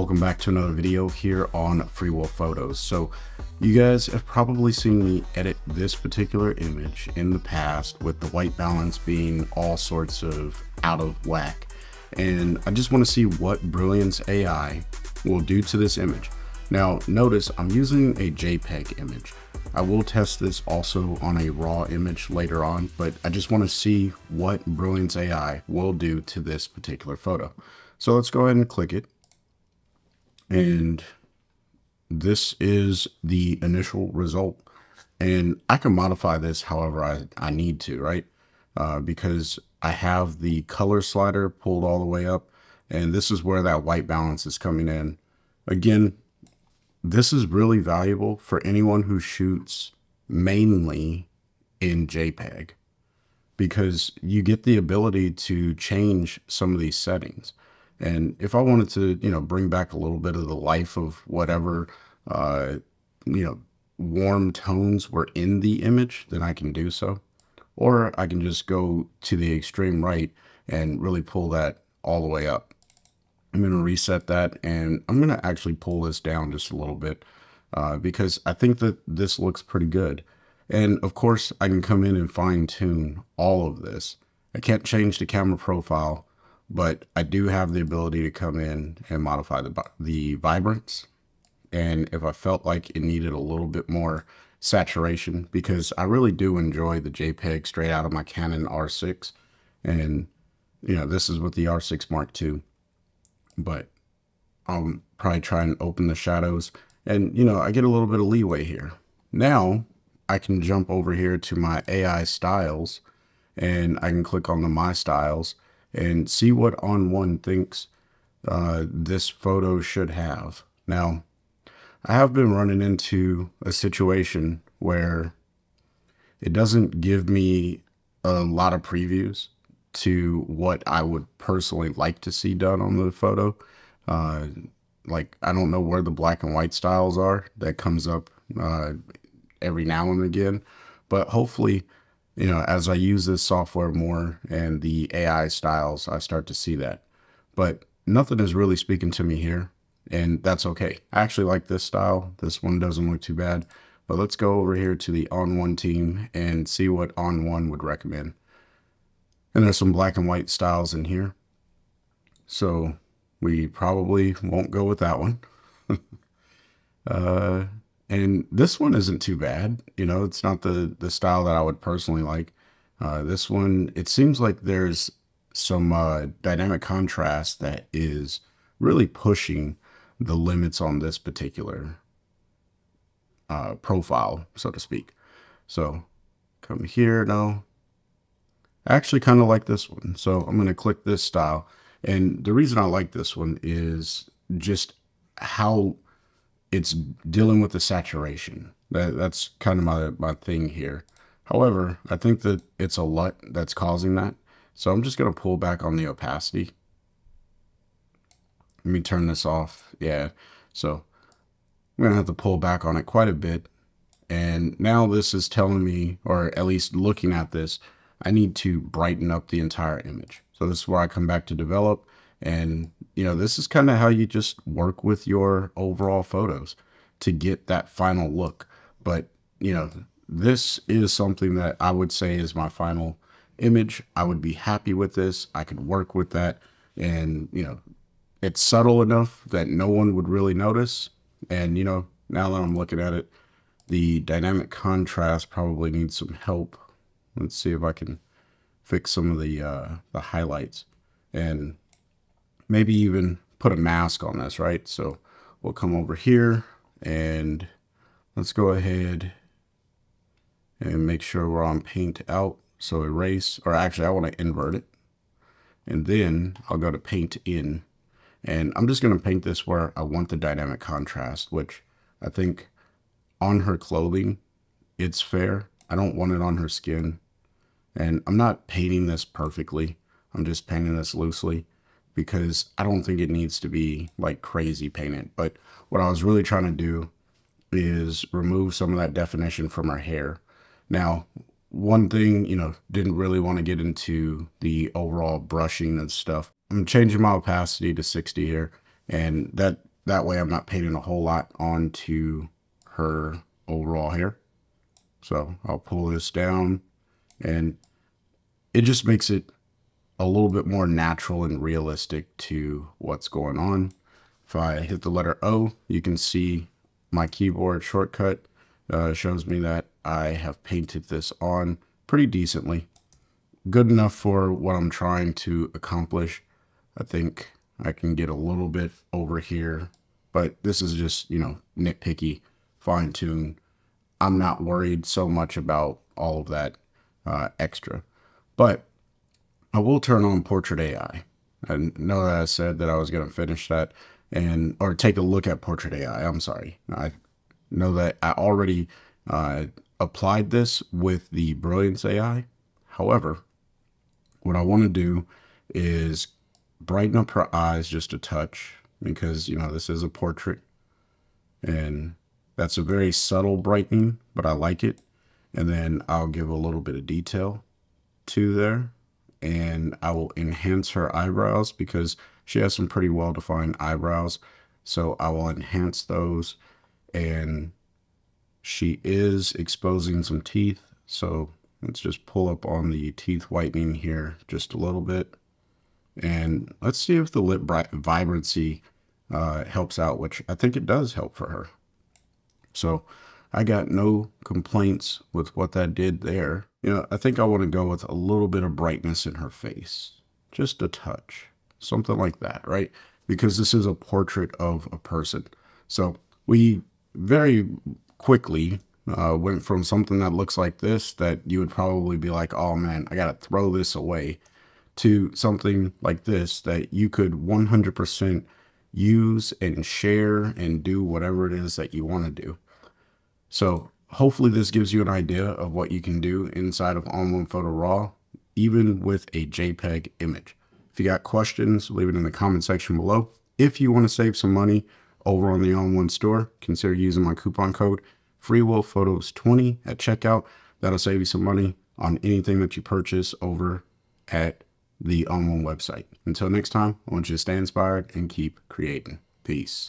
Welcome back to another video here on Free Will Photos. So you guys have probably seen me edit this particular image in the past with the white balance being all sorts of out of whack. And I just want to see what Brilliance AI will do to this image. Now notice I'm using a JPEG image. I will test this also on a raw image later on, but I just want to see what Brilliance AI will do to this particular photo. So let's go ahead and click it. And this is the initial result. And I can modify this however I need to, right? Because I have the color slider pulled all the way up, and this is where that white balance is coming in. Again, this is really valuable for anyone who shoots mainly in JPEG, because you get the ability to change some of these settings. And if I wanted to, you know, bring back a little bit of the life of whatever, you know, warm tones were in the image, then I can do so. Or I can just go to the extreme right and really pull that all the way up. I'm going to reset that, and I'm going to actually pull this down just a little bit because I think that this looks pretty good. And of course, I can come in and fine tune all of this. I can't change the camera profile, but I do have the ability to come in and modify the vibrance. And if I felt like it needed a little bit more saturation, because I really do enjoy the JPEG straight out of my Canon R6. And, you know, this is with the R6 Mark II. But I'll probably try and open the shadows. And, you know, I get a little bit of leeway here. Now I can jump over here to my AI styles, and I can click on the My Styles and see what ON1 thinks this photo should have. Now, I have been running into a situation where it doesn't give me a lot of previews to what I would personally like to see done on the photo. Like, I don't know where the black and white styles are. That comes up every now and again, but hopefully, you know, as I use this software more and the AI styles, I start to see that. But nothing is really speaking to me here, and that's okay. I actually like this style. This one doesn't look too bad. But let's go over here to the On1 team and see what On1 would recommend. And there's some black and white styles in here, so we probably won't go with that one. And this one isn't too bad. You know, it's not the style that I would personally like. This one, it seems like there's some dynamic contrast that is really pushing the limits on this particular profile, so to speak. So come here now. I actually kind of like this one. So I'm going to click this style. And the reason I like this one is just how it's dealing with the saturation. That's kind of my thing here. However, I think that it's a LUT that's causing that. So I'm just going to pull back on the opacity. Let me turn this off. Yeah. So I'm going to have to pull back on it quite a bit. And now this is telling me, or at least looking at this, I need to brighten up the entire image. So this is where I come back to develop. And, you know, this is kind of how you just work with your overall photos to get that final look. But, you know, this is something that I would say is my final image. I would be happy with this. I could work with that. And, you know, it's subtle enough that no one would really notice. And, you know, now that I'm looking at it, the dynamic contrast probably needs some help. Let's see if I can fix some of the highlights. And maybe even put a mask on this, right? So we'll come over here and let's go ahead and make sure we're on paint out. So erase, or actually I want to invert it. And then I'll go to paint in, and I'm just going to paint this where I want the dynamic contrast, which I think on her clothing, it's fair. I don't want it on her skin, and I'm not painting this perfectly. I'm just painting this loosely, because I don't think it needs to be like crazy painted. But what I was really trying to do is remove some of that definition from her hair. Now, one thing, you know, didn't really want to get into the overall brushing and stuff. I'm changing my opacity to 60 here, and that That way I'm not painting a whole lot onto her overall hair. So I'll pull this down, and it just makes it a little bit more natural and realistic to what's going on. If I hit the letter O, you can see my keyboard shortcut shows me that I have painted this on pretty decently. Good enough for what I'm trying to accomplish. I think I can get a little bit over here, but this is just, you know, nitpicky, fine-tuned. I'm not worried so much about all of that extra. But I will turn on Portrait AI. I know that I said that I was going to finish that or take a look at Portrait AI. I'm sorry. I know that I already applied this with the Brilliance AI. However, what I want to do is brighten up her eyes just a touch, because, you know, this is a portrait, and that's a very subtle brightening, but I like it. And then I'll give a little bit of detail to there, and I will enhance her eyebrows because she has some pretty well-defined eyebrows. So I will enhance those, and she is exposing some teeth. So let's just pull up on the teeth whitening here just a little bit. And let's see if the lip vibrancy helps out, which I think it does help for her. So I got no complaints with what that did there. You know, I think I want to go with a little bit of brightness in her face, just a touch, something like that, right? Because this is a portrait of a person. So we very quickly went from something that looks like this, that you would probably be like, oh man, I got to throw this away, to something like this that you could 100% use and share and do whatever it is that you want to do. So hopefully this gives you an idea of what you can do inside of On1 Photo Raw, even with a JPEG image. If you got questions, leave it in the comment section below. If you want to save some money over on the On1 store, consider using my coupon code FREEWILLPHOTOS20 at checkout. That'll save you some money on anything that you purchase over at the On1 website. Until next time, I want you to stay inspired and keep creating. Peace.